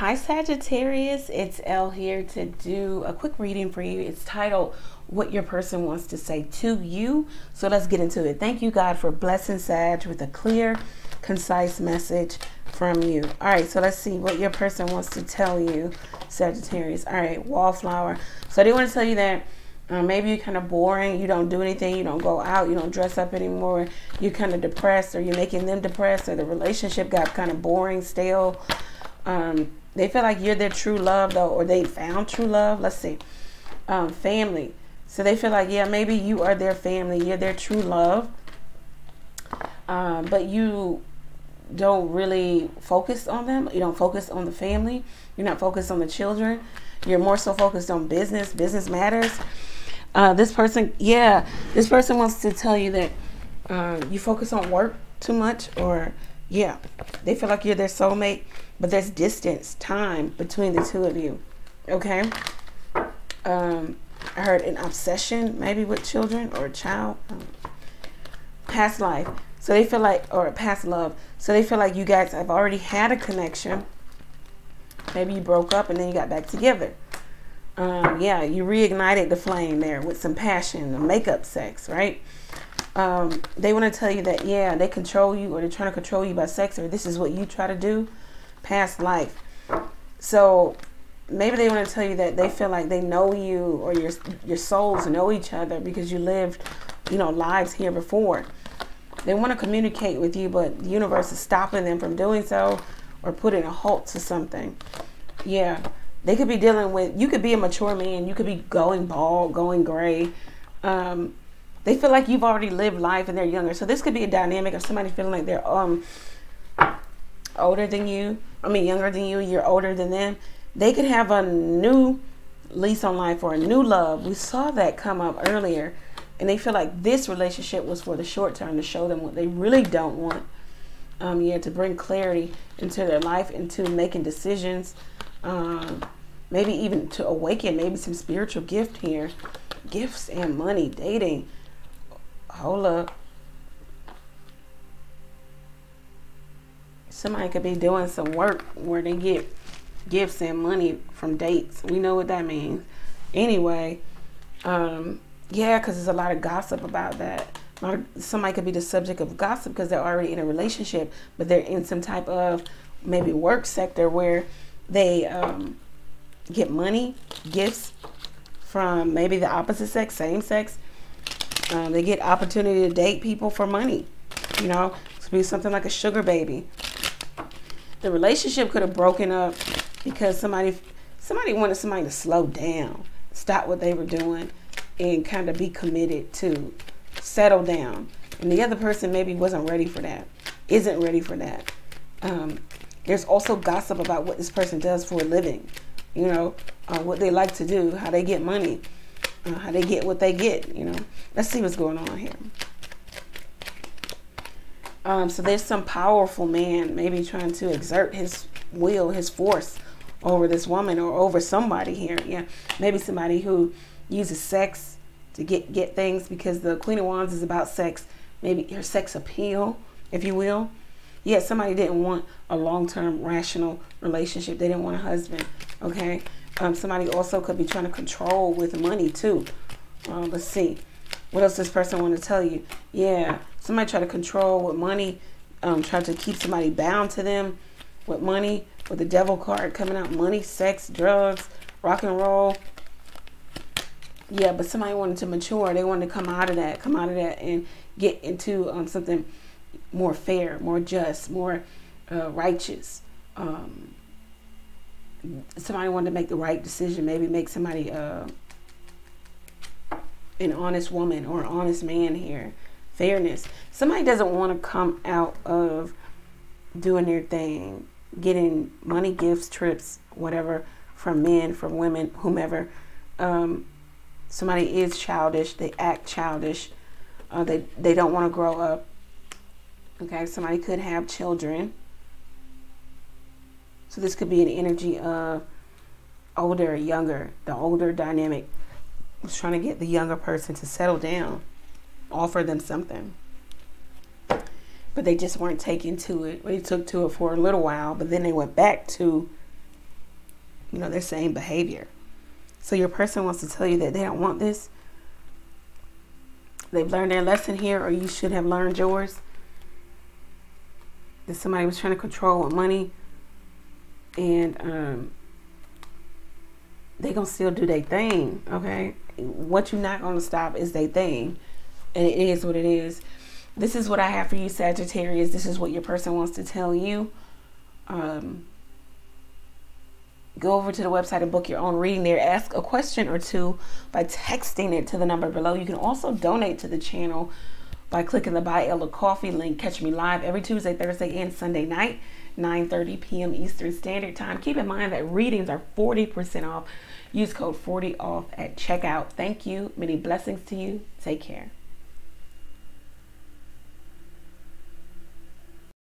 Hi Sagittarius, it's Elle here to do a quick reading for you. It's titled, What Your Person Wants to Say to You. So let's get into it. Thank you, God, for blessing Sag with a clear, concise message from you. All right, so let's see what your person wants to tell you, Sagittarius. All right, wallflower. So they want to tell you that maybe you're kind of boring, you don't do anything, you don't go out, you don't dress up anymore, you're kind of depressed, or you're making them depressed, or the relationship got kind of boring, stale. They feel like you're their true love, though, or they found true love. Let's see. Family. So they feel like, yeah, maybe you are their family. You're their true love. But you don't really focus on them. You don't focus on the family. You're not focused on the children. You're more so focused on business. Business matters. This person wants to tell you that you focus on work too much, or, yeah, they feel like you're their soulmate. But there's distance, time between the two of you, okay? I heard an obsession maybe with children or a child. Past life, so they feel like, or past love. So they feel like you guys have already had a connection. Maybe you broke up and then you got back together. Yeah, you reignited the flame there with some passion, the makeup sex, right? They want to tell you that, yeah, they control you, or they're trying to control you by sex, or this is what you try to do. Past life. So maybe they want to tell you that they feel like they know you, or your souls know each other because you lived, you know, lives here before. They want to communicate with you, but the universe is stopping them from doing so, or putting a halt to something. Yeah, they could be dealing with, you could be a mature man, you could be going bald, going gray. They feel like you've already lived life and they're younger. So this could be a dynamic of somebody feeling like they're older than you, I mean younger than you, you're older than them. They could have a new lease on life or a new love. We saw that come up earlier, and they feel like this relationship was for the short term to show them what they really don't want. Yeah, to bring clarity into their life, into making decisions, maybe even to awaken maybe some spiritual gift here. Gifts and money, dating. Hold up. Somebody could be doing some work where they get gifts and money from dates. We know what that means. Anyway, yeah, because there's a lot of gossip about that. Somebody could be the subject of gossip because they're already in a relationship, but they're in some type of maybe work sector where they get money, gifts from maybe the opposite sex, same sex. They get opportunity to date people for money. You know, it could be something like a sugar baby. The relationship could have broken up because somebody wanted somebody to slow down, stop what they were doing, and kind of be committed to settle down. And the other person maybe wasn't ready for that, isn't ready for that. There's also gossip about what this person does for a living, you know, what they like to do, how they get money, how they get what they get, you know. Let's see what's going on here. So there's some powerful man maybe trying to exert his will, his force over this woman or over somebody here. Yeah, maybe somebody who uses sex to get things, because the Queen of Wands is about sex. Maybe her sex appeal, if you will. Yeah, somebody didn't want a long-term rational relationship. They didn't want a husband, okay? Somebody also could be trying to control with money too. Let's see. What else does this person want to tell you? Yeah, somebody try to control with money, try to keep somebody bound to them with money, with the devil card coming out. Money, sex, drugs, rock and roll. Yeah, but somebody wanted to mature. They wanted to come out of that and get into something more fair, more just, more righteous. Somebody wanted to make the right decision, maybe make somebody... an honest woman or an honest man here. Fairness. Somebody doesn't want to come out of doing their thing, getting money, gifts, trips, whatever, from men, from women, whomever. Somebody is childish. They act childish. They don't want to grow up. Okay, somebody could have children. So this could be an energy of older, younger, the older dynamic. Was trying to get the younger person to settle down, offer them something, but they just weren't taken to it. They took to it for a little while, but then they went back to their same behavior. So your person wants to tell you that they don't want this. They've learned their lesson here, or you should have learned yours. That somebody was trying to control with money, and they gonna still do their thing, okay? What you're not gonna stop is their thing, and it is what it is. This is what I have for you, Sagittarius. This is what your person wants to tell you. Go over to the website and book your own reading there. Ask a question or two by texting it to the number below. You can also donate to the channel by clicking the Buy Ella Coffee link. Catch me live every Tuesday, Thursday, and Sunday night, 9:30 p.m. Eastern Standard Time. Keep in mind that readings are 40% off. Use code 40OFF at checkout. Thank you. Many blessings to you. Take care.